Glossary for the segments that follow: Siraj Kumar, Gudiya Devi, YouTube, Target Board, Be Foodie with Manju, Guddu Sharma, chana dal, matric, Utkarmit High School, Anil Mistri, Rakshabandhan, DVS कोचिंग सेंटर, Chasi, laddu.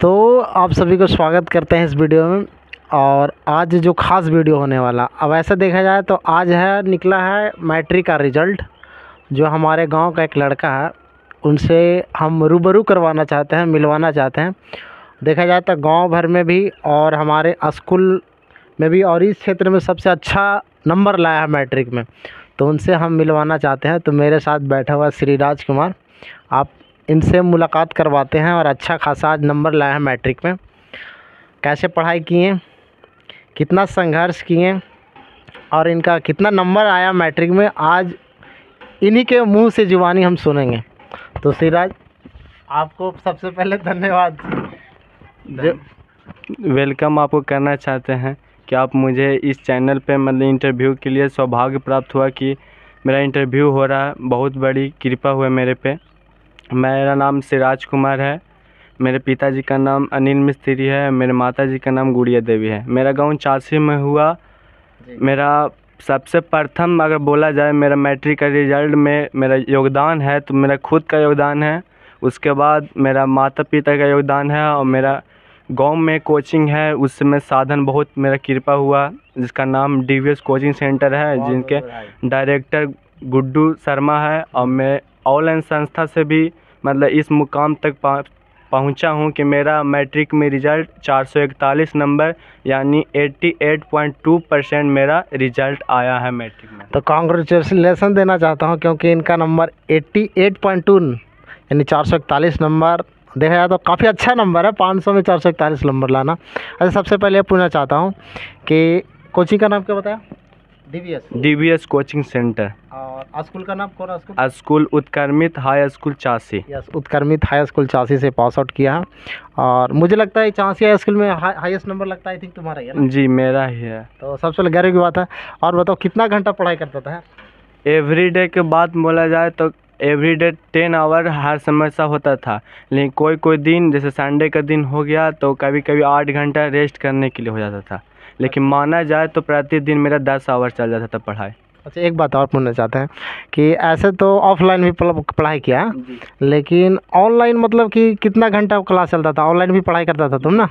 तो आप सभी को स्वागत करते हैं इस वीडियो में। और आज जो ख़ास वीडियो होने वाला, अब ऐसा देखा जाए तो आज है निकला है मैट्रिक का रिज़ल्ट, जो हमारे गांव का एक लड़का है उनसे हम रूबरू करवाना चाहते हैं, मिलवाना चाहते हैं। देखा जाए तो गांव भर में भी और हमारे स्कूल में भी और इस क्षेत्र में सबसे अच्छा नंबर लाया है मैट्रिक में, तो उनसे हम मिलवाना चाहते हैं। तो मेरे साथ बैठा हुआ सिराज कुमार, आप इनसे मुलाकात करवाते हैं। और अच्छा खासा आज नंबर लाया है मैट्रिक में, कैसे पढ़ाई किए, कितना संघर्ष किए और इनका कितना नंबर आया मैट्रिक में, आज इन्हीं के मुंह से जुबानी हम सुनेंगे। तो सिराज, आपको सबसे पहले धन्यवाद। वेलकम आपको करना चाहते हैं कि आप मुझे इस चैनल पे मतलब इंटरव्यू के लिए सौभाग्य प्राप्त हुआ कि मेरा इंटरव्यू हो रहा है, बहुत बड़ी कृपा हुआ मेरे पे। मेरा नाम सिराज कुमार है, मेरे पिताजी का नाम अनिल मिस्त्री है, मेरे माताजी का नाम गुड़िया देवी है। मेरा गांव चासी में हुआ। मेरा सबसे प्रथम अगर बोला जाए मेरा मैट्रिक का रिज़ल्ट में मेरा योगदान है तो मेरा खुद का योगदान है, उसके बाद मेरा माता पिता का योगदान है, और मेरा गांव में कोचिंग है उसमें साधन बहुत मेरा कृपा हुआ, जिसका नाम DVS कोचिंग सेंटर है, जिनके डायरेक्टर गुड्डू शर्मा है। और मैं ऑनलाइन संस्था से भी मतलब इस मुकाम तक पहुंचा हूं कि मेरा मैट्रिक में रिज़ल्ट 441 नंबर यानी 88.2% मेरा रिज़ल्ट आया है मैट्रिक में। तो कांग्रेचुलेसन देना चाहता हूं क्योंकि इनका नंबर 88.2 यानी 441 नंबर देखा जाए तो काफ़ी अच्छा नंबर है, 500 में 441 नंबर लाना। अच्छा, सबसे पहले पूछना चाहता हूँ कि कोचिंग का नाम क्या बताया? DVS कोचिंग सेंटर। और स्कूल का नाम कौन है? स्कूल उत्कर्मित हाई स्कूल चासी। यस, उत्कर्मित हाई स्कूल चासी से पास आउट किया है। और मुझे लगता है चासी हाई स्कूल में हाईएस्ट नंबर लगता है, आई थिंक तुम्हारा ही है ना? जी, मेरा ही है। तो सबसे गर्व की बात है। और बताओ कितना घंटा पढ़ाई करता था? एवरी डे के बाद बोला जाए तो एवरी डे 10 आवर हर समय सा होता था, लेकिन कोई कोई दिन जैसे संडे का दिन हो गया तो कभी कभी 8 घंटा रेस्ट करने के लिए हो जाता था, लेकिन माना जाए तो प्रतिदिन मेरा 10 आवर चल जाता था पढ़ाई। अच्छा, एक बात और पूछना चाहते हैं कि ऐसे तो ऑफलाइन भी पढ़ाई किया है, लेकिन ऑनलाइन मतलब कि कितना घंटा क्लास चलता था? ऑनलाइन भी पढ़ाई करता था तुम ना?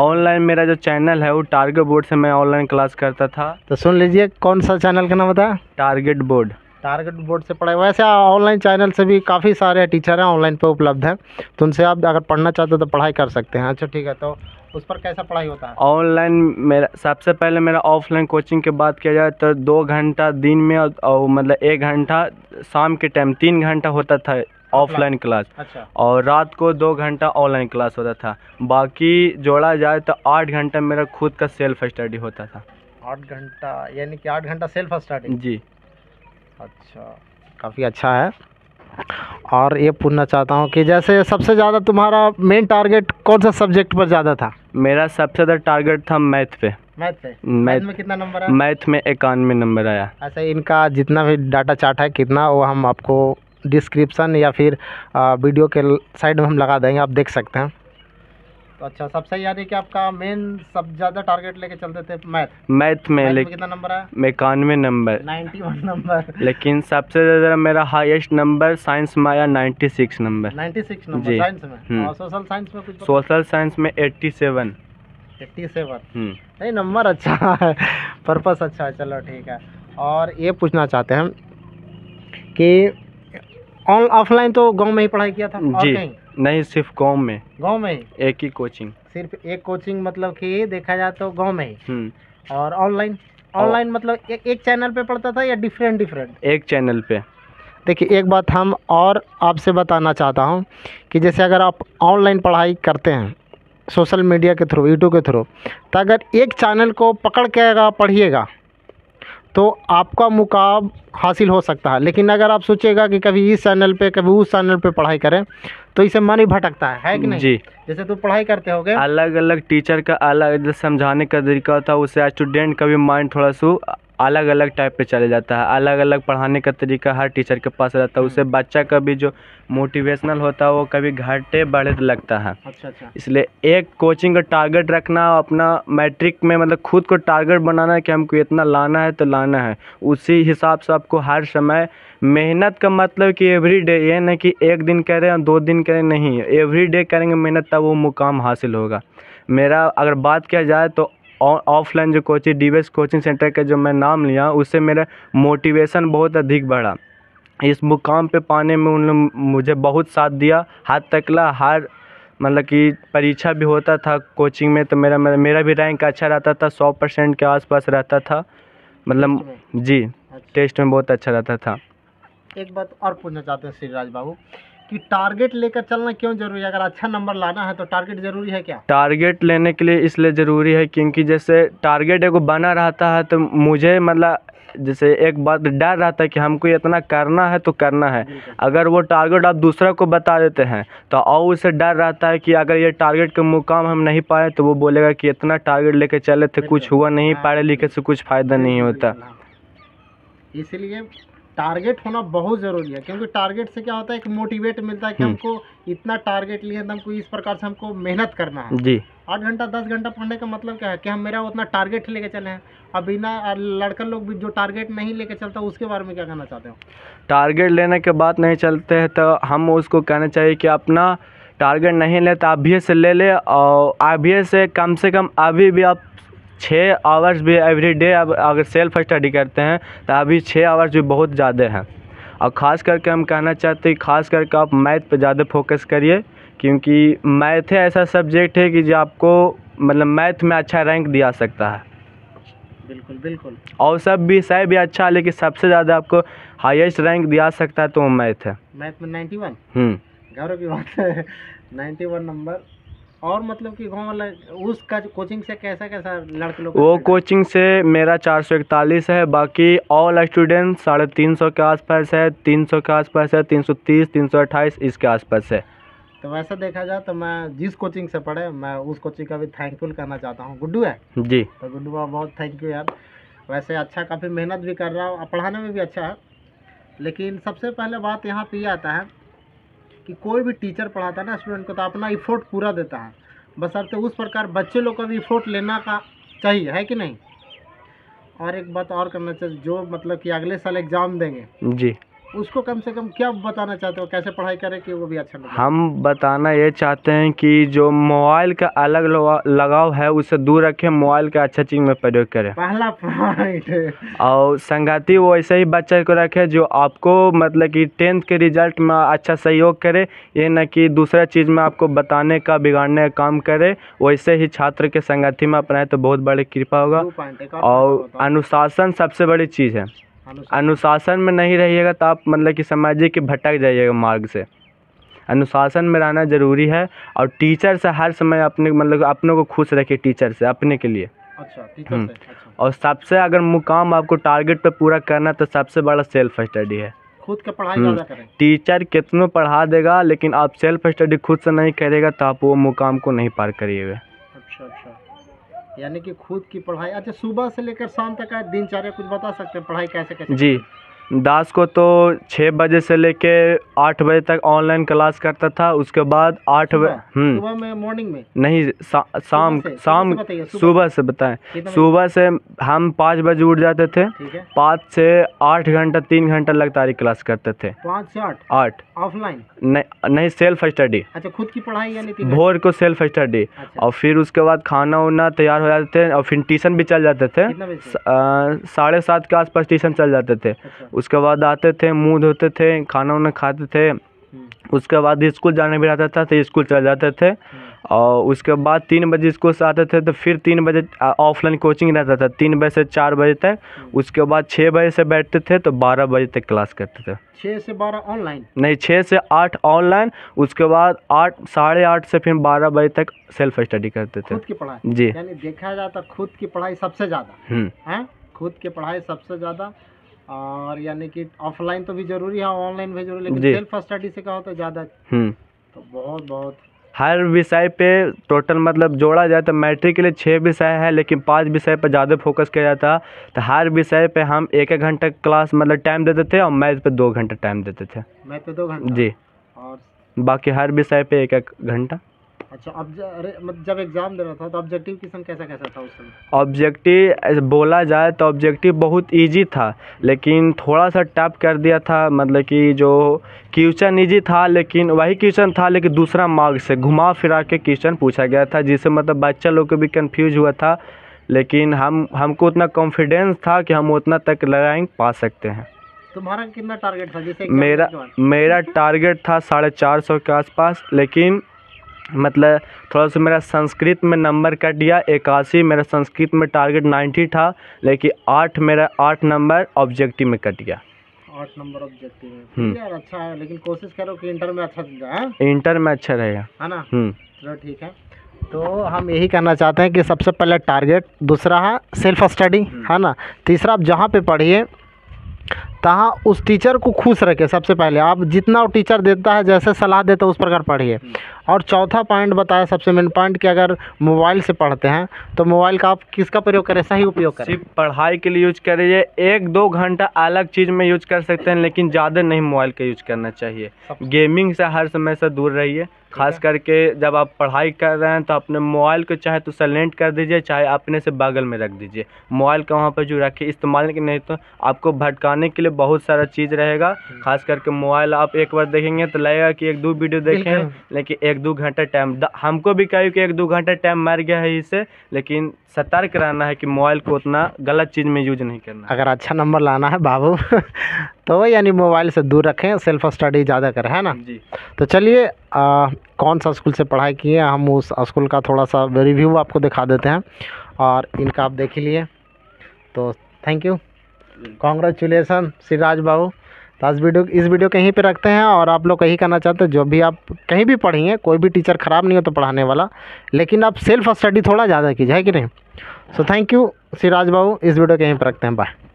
ऑनलाइन मेरा जो चैनल है वो टारगेट बोर्ड से मैं ऑनलाइन क्लास करता था। तो सुन लीजिए, कौन सा चैनल का नाम बताया? Target board. टारगेट बोर्ड से पढ़ाई। वैसे ऑनलाइन चैनल से भी काफ़ी सारे टीचर हैं ऑनलाइन पर उपलब्ध हैं, तो उनसे आप अगर पढ़ना चाहते हो तो पढ़ाई कर सकते हैं। अच्छा ठीक है, तो उस पर कैसा पढ़ाई होता है ऑनलाइन? मेरा सबसे पहले मेरा ऑफलाइन कोचिंग के बात किया जाए तो 2 घंटा दिन में और मतलब 1 घंटा शाम के टाइम, 3 घंटा होता था ऑफलाइन क्लास। अच्छा। और रात को 2 घंटा ऑनलाइन क्लास होता था। बाकी जोड़ा जाए तो 8 घंटा मेरा खुद का सेल्फ स्टडी होता था। 8 घंटा यानी कि 8 घंटा सेल्फ स्टडी? जी। अच्छा, काफ़ी अच्छा है। और ये पूछना चाहता हूँ कि जैसे सबसे ज़्यादा तुम्हारा मेन टारगेट कौन सा सब्जेक्ट पर ज़्यादा था? मेरा सबसे ज़्यादा टारगेट था मैथ पे। मैथ में कितना नंबर आया? मैथ में 91 नंबर आया। अच्छा, इनका जितना भी डाटा चार्ट है कितना, वो हम आपको डिस्क्रिप्शन या फिर वीडियो के साइड में हम लगा देंगे, आप देख सकते हैं। तो अच्छा, सबसे यानी कि आपका मेन सब ज़्यादा टारगेट लेके चलते थे मैथ? मैथ में कितना नंबर आया? 91 नंबर। 91 नंबर। लेकिन सबसे ज़्यादा मेरा हाईएस्ट नंबर साइंस में आया 96 नंबर। 96 नंबर साइंस में। और सोशल साइंस में कुछ? सोशल साइंस में 87। 87 नहीं, नंबर अच्छा है, पर्पस अच्छा है। चलो ठीक है। और ये पूछना चाहते हैं कि ऑफलाइन तो गांव में ही पढ़ाई किया था? जी नहीं, सिर्फ गांव में। गांव में एक ही कोचिंग? सिर्फ एक कोचिंग, मतलब कि देखा जाए तो गांव में ही। और ऑनलाइन? ऑनलाइन मतलब एक चैनल पे पढ़ता था या डिफरेंट? एक चैनल पे। देखिए, एक बात हम और आपसे बताना चाहता हूँ कि जैसे अगर आप ऑनलाइन पढ़ाई करते हैं सोशल मीडिया के थ्रू, यूट्यूब के थ्रू, तो अगर एक चैनल को पकड़ के अगर पढ़िएगा तो आपका मुकाम हासिल हो सकता है। लेकिन अगर आप सोचेगा कि कभी इस चैनल पे कभी उस चैनल पे पढ़ाई करें तो इसे मन ही भटकता है कि नहीं? जी। जैसे तुम पढ़ाई करते होगे, अलग अलग टीचर का अलग समझाने का तरीका होता है, उससे स्टूडेंट का भी माइंड थोड़ा सा अलग अलग टाइप पे चले जाता है। अलग अलग पढ़ाने का तरीका हर टीचर के पास रहता है, उससे बच्चा का भी जो मोटिवेशनल होता है वो कभी घाटे बढ़े लगता है। अच्छा। इसलिए एक कोचिंग का टारगेट रखना, अपना मैट्रिक में मतलब खुद को टारगेट बनाना है कि हमको इतना लाना है तो लाना है, उसी हिसाब से आपको हर समय मेहनत का मतलब कि एवरी डे, ये नहीं कि एक दिन करें और दो दिन करें, नहीं, एवरी डे करेंगे मेहनत तब वो मुकाम हासिल होगा। मेरा अगर बात किया जाए तो ऑफलाइन जो कोचिंग DVS कोचिंग सेंटर का जो मैं नाम लिया, उससे मेरा मोटिवेशन बहुत अधिक बढ़ा। इस मुकाम पे पाने में उन लोग मुझे बहुत साथ दिया, हाथ तकला, हर मतलब कि परीक्षा भी होता था कोचिंग में तो मेरा भी रैंक अच्छा रहता था, 100% के आसपास रहता था, मतलब जी टेस्ट में बहुत अच्छा रहता था। एक बात और पूछना चाहते हैं सिराज बाबू कि टारगेट लेकर चलना क्यों ज़रूरी है? अगर अच्छा नंबर लाना है तो टारगेट ज़रूरी है क्या? टारगेट लेने के लिए इसलिए ज़रूरी है क्योंकि जैसे टारगेट एगो बना रहता है तो मुझे मतलब जैसे एक बात डर रहता है कि हमको इतना करना है तो करना है। अगर वो टारगेट आप दूसरा को बता देते हैं तो और उसे डर रहता है कि अगर ये टारगेट का मुकाम हम नहीं पाए तो वो बोलेगा कि इतना टारगेट लेके चले थे, कुछ हुआ नहीं, पढ़े लिखे से कुछ फ़ायदा नहीं होता। इसलिए टारगेट होना बहुत ज़रूरी है क्योंकि टारगेट से क्या होता है, एक मोटिवेट मिलता है कि हमको इतना टारगेट लिए तो हमको इस प्रकार से हमको मेहनत करना है। जी 8 घंटा 10 घंटा पढ़ने का मतलब क्या है कि हम मेरा उतना टारगेट लेके चले हैं। अब बिना लड़का लोग भी जो टारगेट नहीं लेके चलता उसके बारे में क्या कहना चाहते हो? टारगेट लेने के बाद नहीं चलते हैं तो हम उसको कहना चाहिए कि अपना टारगेट नहीं ले तो अभी से ले ले, और अभी से कम से कम अभी भी आप 6 आवर्स भी एवरी डे अब अगर सेल्फ स्टडी करते हैं तो अभी 6 आवर्स भी बहुत ज़्यादा हैं। और ख़ास करके हम कहना चाहते हैं ख़ास करके आप मैथ पे ज़्यादा फोकस करिए क्योंकि मैथ ऐसा सब्जेक्ट है कि जो आपको मतलब मैथ में अच्छा रैंक दिया सकता है। बिल्कुल बिल्कुल। और सब विषय भी अच्छा है लेकिन सबसे ज़्यादा आपको हाईएस्ट रैंक दिया सकता है तो वो मैथ है। मैथ में 91 गौरव की बात है, 91 नंबर। और मतलब कि गाँव वाला उसका कोचिंग से कैसा कैसा लड़के लोग? वो कोचिंग से मेरा 441 है, बाकी ऑल स्टूडेंट 350 के आसपास है, 300 के आसपास है, 330 328 इसके आसपास है। तो वैसा देखा जाए तो मैं जिस कोचिंग से पढ़े मैं उस कोचिंग का भी थैंकफुल करना चाहता हूँ। गुड्डू है जी, तो गुड्डू बाबा बहुत थैंक यू यार, वैसे अच्छा काफ़ी मेहनत भी कर रहा हूँ, पढ़ाने में भी अच्छा है। लेकिन सबसे पहले बात यहाँ पर ये आता है कि कोई भी टीचर पढ़ाता है ना स्टूडेंट को तो अपना इफोर्ट पूरा देता है, बशर्ते उस प्रकार बच्चे लोग का भी इफोर्ट लेना का चाहिए, है कि नहीं? और एक बात और करना चाहिए, जो मतलब कि अगले साल एग्ज़ाम देंगे जी, उसको कम से कम क्या बताना चाहते हो, कैसे पढ़ाई करें कि वो भी अच्छा लगे? हम बताना ये चाहते हैं कि जो मोबाइल का अलग लगाव है उससे दूर रखें, मोबाइल का अच्छा चीज़ में प्रयोग करें, पहला पॉइंट। और संगति वो ऐसे ही बच्चे को रखें जो आपको मतलब कि 10th के रिजल्ट में अच्छा सहयोग करे, ये न कि दूसरा चीज़ में आपको बताने का बिगाड़ने का काम करे। वैसे ही छात्र के संगति में अपनाएं तो बहुत बड़ी कृपा होगा। और अनुशासन सबसे बड़ी चीज़ है, अनुशासन में नहीं रहिएगा तो आप मतलब कि समझिए कि भटक जाइएगा मार्ग से। अनुशासन में रहना ज़रूरी है। और टीचर से हर समय अपने मतलब अपनों को खुश रखिए, टीचर से अपने के लिए। अच्छा, टीचर से, अच्छा। और सबसे अगर मुकाम आपको टारगेट पे पूरा करना तो सबसे बड़ा सेल्फ स्टडी है, खुद का पढ़ाई ज़्यादा करें। टीचर कितनों पढ़ा देगा लेकिन आप सेल्फ स्टडी खुद से नहीं करेगा तो आप वो मुकाम को नहीं पार करिएगा। अच्छा, यानी कि खुद की पढ़ाई। अच्छा, सुबह से लेकर शाम तक का दिनचर्या कुछ बता सकते हैं, पढ़ाई कैसे कैसे? जी, दास को तो 6 बजे से लेके 8 बजे तक ऑनलाइन क्लास करता था, उसके बाद 8 बजे सुबह में मॉर्निंग में नहीं शाम सुबह से बताएं, सुबह से हम 5 बजे उठ जाते थे, 5 से 8 घंटा 3 घंटा लगातार क्लास करते थे। 5 से 8 ऑफलाइन नहीं, सेल्फ स्टडी। अच्छा, खुद की पढ़ाई यानी भोर को सेल्फ स्टडी। और फिर उसके बाद खाना उना तैयार हो जाते थे और फिर ट्यूशन भी चल जाते थे, 7:30 के आसपास ट्यूशन चल जाते थे। उसके बाद आते थे, मुँह धोते थे, खाना उना खाते थे, उसके बाद स्कूल जाने भी रहता था तो स्कूल चले जाते थे। और उसके बाद 3 बजे स्कूल से आते थे तो फिर 3 बजे ऑफलाइन कोचिंग रहता था, 3 बजे से 4 बजे तक। उसके बाद 6 बजे से बैठते थे तो 12 बजे तक क्लास करते थे। 6 से 12 ऑनलाइन नहीं, 6 से 8 ऑनलाइन, उसके बाद 8 साढ़े 8 से फिर 12 बजे तक सेल्फ स्टडी करते थे। खुद की पढ़ाई जी, यानी देखा जाता खुद की पढ़ाई सबसे ज़्यादा है, खुद की पढ़ाई सबसे ज़्यादा। और यानी कि ऑफलाइन तो भी जरूरी है, ऑनलाइन भी जरूरी, लेकिन सेल्फ स्टडी से क्या होता है ज़्यादा। तो बहुत बहुत हर विषय पे टोटल मतलब जोड़ा जाए तो मैट्रिक के लिए 6 विषय है लेकिन 5 विषय पर ज़्यादा फोकस किया जाता, तो हर विषय पे हम 1-1 घंटा क्लास मतलब टाइम देते थे और मैथ पे 2 घंटा टाइम देते थे। मैथ पे 2 घंटा जी, और बाकी हर विषय पे 1-1 घंटा। अच्छा, अब जब एग्ज़ाम दे रहा था तो ऑब्जेक्टिव क्वेश्चन कैसा कैसा था उस समय? ऑब्जेक्टिव बोला जाए तो ऑब्जेक्टिव बहुत इजी था, लेकिन थोड़ा सा टफ कर दिया था। मतलब कि जो क्वेश्चन इजी था लेकिन वही क्वेश्चन था, लेकिन दूसरा मार्ग से घुमा फिरा के क्वेश्चन पूछा गया था, जिससे मतलब बच्चा लोग को भी कन्फ्यूज हुआ था। लेकिन हमको उतना कॉन्फिडेंस था कि हम उतना तक लगाएंगे पा सकते हैं। तुम्हारा कितना टारगेट था? जैसे मेरा टारगेट था 450 के आसपास, लेकिन मतलब थोड़ा सा मेरा संस्कृत में नंबर कट गया 81। मेरा संस्कृत में टारगेट 90 था, लेकिन मेरा आठ नंबर ऑब्जेक्टिव में कट गया। 8 नंबर ऑब्जेक्टिव में यार अच्छा है, लेकिन कोशिश करो कि इंटर में अच्छा जाए। इंटर में अच्छा रहेगा, है ना? चलो ठीक है। तो हम यही कहना चाहते हैं कि सबसे पहले टारगेट, दूसरा है सेल्फ स्टडी, है ना? तीसरा आप जहाँ पे पढ़िए तहाँ उस टीचर को खुश रखें। सबसे पहले आप जितना वो टीचर देता है, जैसे सलाह देता है उस प्रकार पढ़िए। और चौथा पॉइंट बताया सबसे मेन पॉइंट कि अगर मोबाइल से पढ़ते हैं तो मोबाइल का आप किसका प्रयोग करें, सही उपयोग करें। सिर्फ पढ़ाई के लिए यूज करिए, 1-2 घंटा अलग चीज़ में यूज कर सकते हैं, लेकिन ज़्यादा नहीं मोबाइल का यूज करना चाहिए। गेमिंग से हर समय से दूर रहिए, खास करके जब आप पढ़ाई कर रहे हैं तो अपने मोबाइल को चाहे तो साइलेंट कर दीजिए, चाहे अपने से बगल में रख दीजिए। मोबाइल का वहाँ पर जो रखिए इस्तेमाल के, नहीं तो आपको भटकाने के लिए बहुत सारा चीज़ रहेगा। खास करके मोबाइल आप एक बार देखेंगे तो लगेगा कि 1-2 वीडियो देखें, लेकिन 1-2 घंटा टाइम हमको भी कहा कि 1-2 घंटा टाइम मर गया है इससे। लेकिन सतर्क रहना है कि मोबाइल को उतना गलत चीज़ में यूज नहीं करना। अगर अच्छा नंबर लाना है बाबू तो यानी मोबाइल से दूर रखें, सेल्फ स्टडी ज़्यादा करें, है ना जी? तो चलिए कौन सा स्कूल से पढ़ाई किए हम उस स्कूल का थोड़ा सा रिव्यू आपको दिखा देते हैं, और इनका आप देख लीजिए। तो थैंक यू, कॉन्ग्रेचुलेसन सिराज बाबू। तो इस वीडियो कहीं पे रखते हैं, और आप लोग यही कहना चाहते हैं जो भी आप कहीं भी पढ़िए, कोई भी टीचर ख़राब नहीं हो तो पढ़ाने वाला, लेकिन आप सेल्फ स्टडी थोड़ा ज़्यादा कीजिए, है कि नहीं? सो थैंक यू सिराज बाबू, इस वीडियो कहीं पर रखते हैं, बाय।